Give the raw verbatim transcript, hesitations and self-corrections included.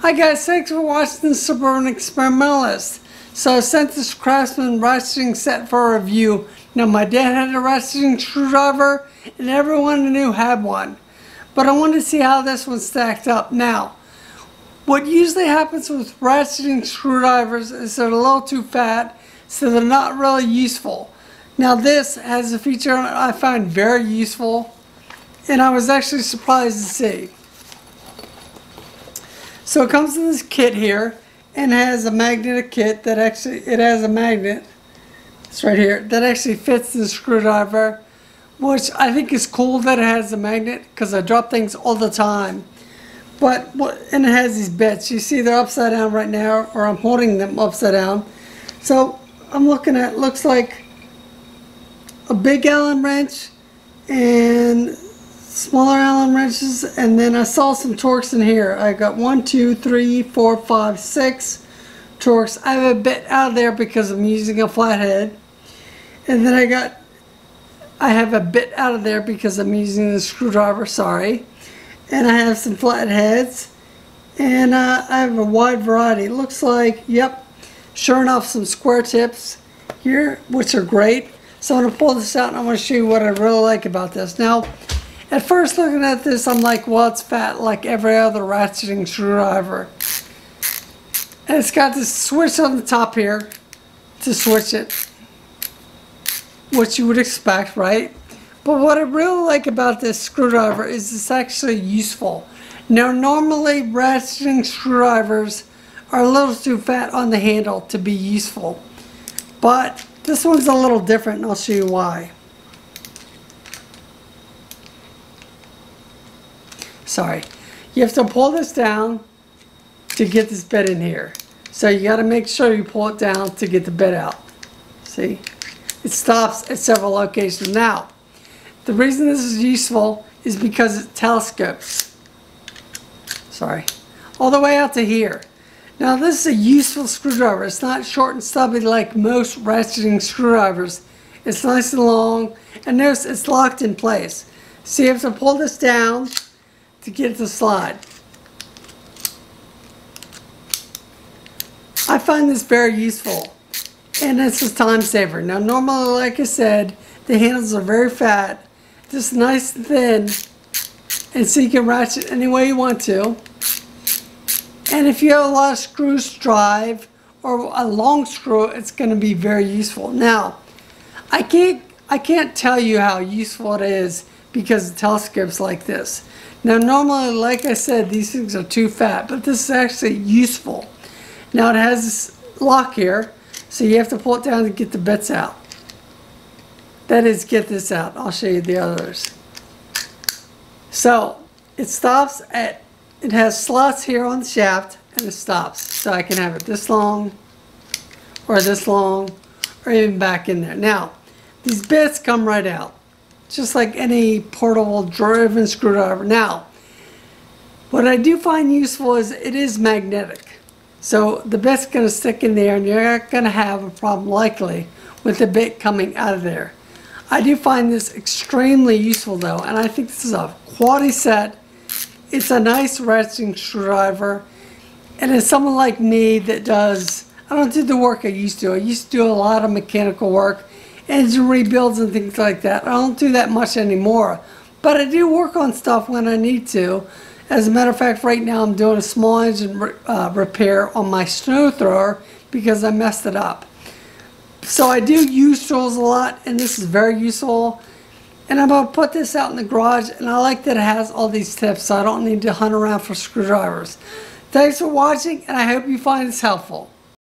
Hi guys, thanks for watching The Suburban Experimentalist. So I sent this Craftsman ratcheting set for review. Now my dad had a ratcheting screwdriver and everyone I knew had one. But I wanted to see how this one stacked up. Now, what usually happens with ratcheting screwdrivers is they're a little too fat, so they're not really useful. Now this has a feature on it I find very useful, and I was actually surprised to see. So it comes in this kit here, and has a magnetic kit that actually, it has a magnet, it's right here, that actually fits the screwdriver, which I think is cool that it has a magnet, because I drop things all the time. But, and it has these bits, you see they're upside down right now, or I'm holding them upside down. So I'm looking at, looks like a big Allen wrench, and smaller Allen wrenches, and then I saw some Torx in here. I got one, two, three, four, five, six Torx. I have a bit out of there because I'm using a flathead, and then I got, I have a bit out of there because I'm using the screwdriver. Sorry, and I have some flatheads, and uh, I have a wide variety. It looks like, yep, sure enough, some square tips here, which are great. So I'm gonna pull this out, and I want to show you what I really like about this. Now, at first looking at this, I'm like, well, it's fat like every other ratcheting screwdriver. And it's got this switch on the top here to switch it, which you would expect, right? But what I really like about this screwdriver is it's actually useful. Now, normally ratcheting screwdrivers are a little too fat on the handle to be useful. But this one's a little different, and I'll show you why. Sorry, you have to pull this down to get this bit in here. So you got to make sure you pull it down to get the bit out. See, it stops at several locations. Now, the reason this is useful is because it telescopes. Sorry, all the way out to here. Now this is a useful screwdriver. It's not short and stubby like most ratcheting screwdrivers. It's nice and long, and notice it's locked in place. So you have to pull this down to get it to slide. I find this very useful, and it's a time saver. Now normally, like I said, the handles are very fat, just nice and thin, and so you can ratchet any way you want to. And if you have a lot of screws to drive, or a long screw, it's going to be very useful. Now, I can't, I can't tell you how useful it is because the telescope's like this. Now, normally, like I said, these things are too fat, but this is actually useful. Now, it has this lock here, so you have to pull it down to get the bits out. That is, get this out. I'll show you the others. So, it stops at... It has slots here on the shaft, and it stops. So I can have it this long, or this long, or even back in there. Now, these bits come right out, just like any portable driven screwdriver. Now, what I do find useful is it is magnetic. So the bit's going to stick in there, and you're not going to have a problem likely with the bit coming out of there. I do find this extremely useful though, and I think this is a quality set. It's a nice ratcheting screwdriver, and as someone like me that does, I don't do the work I used to. I used to do a lot of mechanical work, engine rebuilds and things like that. I don't do that much anymore, but I do work on stuff when I need to. As a matter of fact, right now I'm doing a small engine uh, repair on my snow thrower because I messed it up. So I do use tools a lot, and this is very useful. And I'm going to put this out in the garage, and I like that it has all these tips, so I don't need to hunt around for screwdrivers. Thanks for watching, and I hope you find this helpful.